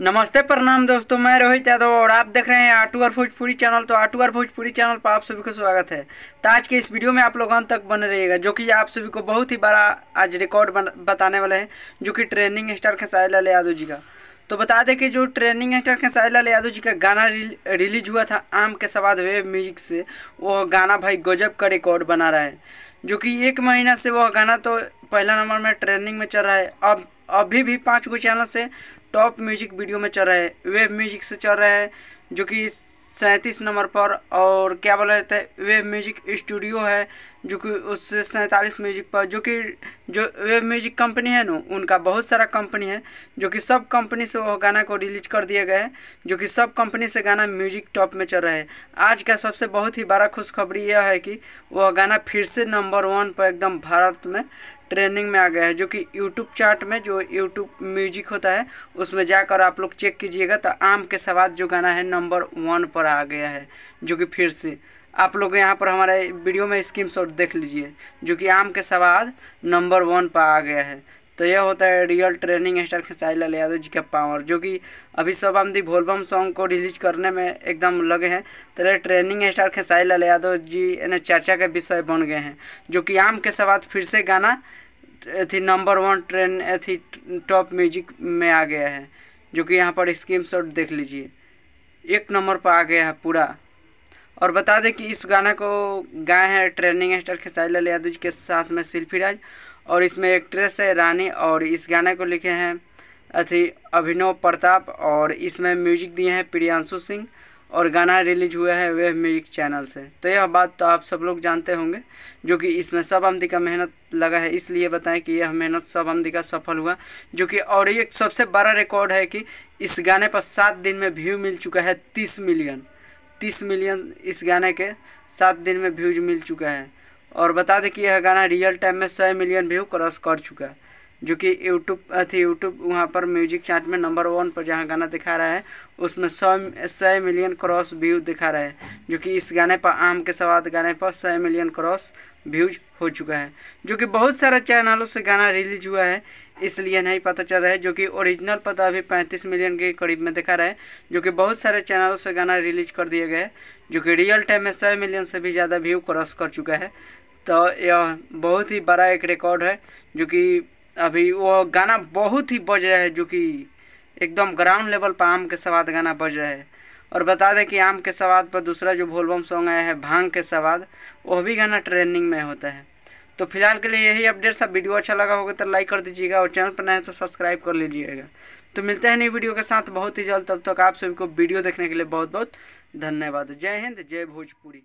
नमस्ते प्रणाम दोस्तों, मैं रोहित यादव और आप देख रहे हैं आटूआर भोजपुरी चैनल। तो आटूआर भोजपुरी चैनल पर आप सभी को स्वागत है। तो आज के इस वीडियो में आप लोग अंत तक बने रहिएगा, जो कि आप सभी को बहुत ही बड़ा आज रिकॉर्ड बताने वाले हैं, जो कि ट्रेंडिंग स्टार खेसारी लाल यादव जी का। तो बता दें कि जो ट्रेंडिंग स्टार खेसारी लाल यादव जी का गाना रिलीज हुआ था आम के स्वाद वेब म्यूजिक से, वह गाना भाई गजब का रिकॉर्ड बना रहा है, जो कि एक महीना से वह गाना तो पहला नंबर में ट्रेंडिंग में चल रहा है। अब अभी भी 5 गो चैनल से टॉप म्यूजिक वीडियो में चल रहा है, वेब म्यूजिक से चल रहा है जो कि 37 नंबर पर, और क्या बोला जाता है वेब म्यूजिक स्टूडियो है जो कि उससे 47 म्यूजिक पर, जो कि जो वेब म्यूजिक कंपनी है ना, उनका बहुत सारा कंपनी है जो कि सब कंपनी से वो गाना को रिलीज कर दिया गया है, जो कि सब कंपनी से गाना म्यूजिक टॉप में चल रहा है। आज का सबसे बहुत ही बड़ा खुशखबरी यह है कि वह गाना फिर से नंबर 1 पर एकदम भारत में ट्रेंडिंग में आ गया है, जो कि यूट्यूब चार्ट में, जो यूट्यूब म्यूजिक होता है उसमें जाकर आप लोग चेक कीजिएगा। तो आम के स्वाद जो गाना है नंबर 1 पर आ गया है, जो कि फिर से आप लोग यहाँ पर हमारे वीडियो में स्क्रीनशॉट देख लीजिए, जो कि आम के स्वाद नंबर 1 पर आ गया है। तो यह होता है real trending star Khesari Lal Yadav ji का पावर, जो कि अभी सब आमदी भोलबम सॉन्ग को रिलीज करने में एकदम लगे हैं। तो यह ट्रेंडिंग स्टार खेसारी लाल यादव जी ने चर्चा के विषय बन गए हैं, जो कि आम के स्वाद फिर से गाना नंबर 1 ट्रेंड टॉप म्यूजिक में आ गया है, जो कि यहाँ पर स्क्रीनशॉट देख लीजिए, 1 नंबर पर आ गया है पूरा। और बता दें कि इस गाना को गाए हैं ट्रेंडिंग स्टार खेसारी लाल यादव जी के साथ में शिल्पी राज, और इसमें एक्ट्रेस है रानी, और इस गाने को लिखे हैं अभिनव प्रताप, और इसमें म्यूजिक दिए हैं प्रियांशु सिंह, और गाना रिलीज हुआ है वेब म्यूजिक चैनल से। तो यह बात तो आप सब लोग जानते होंगे, जो कि इसमें सब आमदी का मेहनत लगा है, इसलिए बताएं कि यह मेहनत सब आमदी का सफल हुआ, जो कि और एक सबसे बड़ा रिकॉर्ड है कि इस गाने पर 7 दिन में व्यू मिल चुका है 30 मिलियन। 30 मिलियन इस गाने के 7 दिन में व्यूज मिल चुका है। और बता दें कि यह गाना रियल टाइम में 100 मिलियन व्यू क्रॉस कर चुका है, जो कि यूट्यूब वहाँ पर म्यूजिक चार्ट में नंबर 1 पर जहाँ गाना दिखा रहा है उसमें 100 मिलियन क्रॉस व्यू दिखा रहा है, जो कि इस गाने पर आम के स्वाद गाने पर 100 मिलियन क्रॉस व्यूज हो चुका है, जो कि बहुत सारे चैनलों से गाना रिलीज हुआ है इसलिए नहीं पता चल रहा है, जो कि ओरिजिनल पता अभी 35 मिलियन के करीब में दिखा रहा है, जो कि बहुत सारे चैनलों से गाना रिलीज कर दिया गया है, जो कि रियल टाइम में 100 मिलियन से भी ज़्यादा व्यू क्रॉस कर चुका है। तो यह बहुत ही बड़ा एक रिकॉर्ड है, जो कि अभी वो गाना बहुत ही बज रहा है, जो कि एकदम ग्राउंड लेवल पर आम के स्वाद गाना बज रहा है। और बता दें कि आम के स्वाद पर दूसरा जो भोलबम सॉन्ग आया है भांग के स्वाद, वह भी गाना ट्रेंडिंग में होता है। तो फिलहाल के लिए यही अपडेट था। वीडियो अच्छा लगा होगा तो लाइक कर दीजिएगा, और चैनल पर नए तो सब्सक्राइब कर लीजिएगा। तो मिलते हैं नई वीडियो के साथ बहुत ही जल्द, तब तक आप सभी को वीडियो देखने के लिए बहुत बहुत धन्यवाद। जय हिंद, जय भोजपुरी।